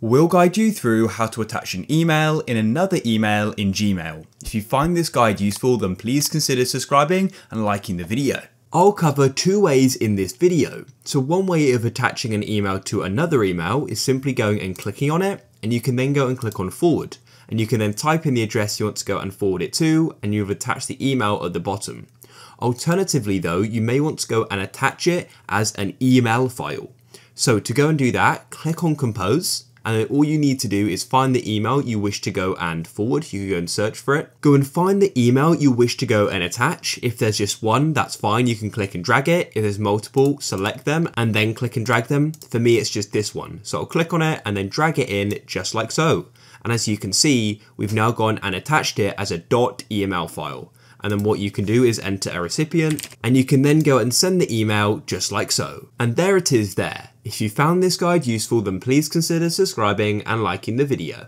We'll guide you through how to attach an email in another email in Gmail. If you find this guide useful, then please consider subscribing and liking the video. I'll cover two ways in this video. So one way of attaching an email to another email is simply going and clicking on it, and you can then go and click on forward, and you can then type in the address you want to go and forward it to, and you've attached the email at the bottom. Alternatively though, you may want to go and attach it as an email file. So to go and do that, click on compose, and then all you need to do is find the email you wish to go and forward. You can go and search for it. Go and find the email you wish to go and attach. If there's just one, that's fine. You can click and drag it. If there's multiple, select them and then click and drag them. For me, it's just this one. So I'll click on it and then drag it in just like so. And as you can see, we've now gone and attached it as a .email file. And then what you can do is enter a recipient, and you can then go and send the email just like so. And there it is there. If you found this guide useful, then please consider subscribing and liking the video.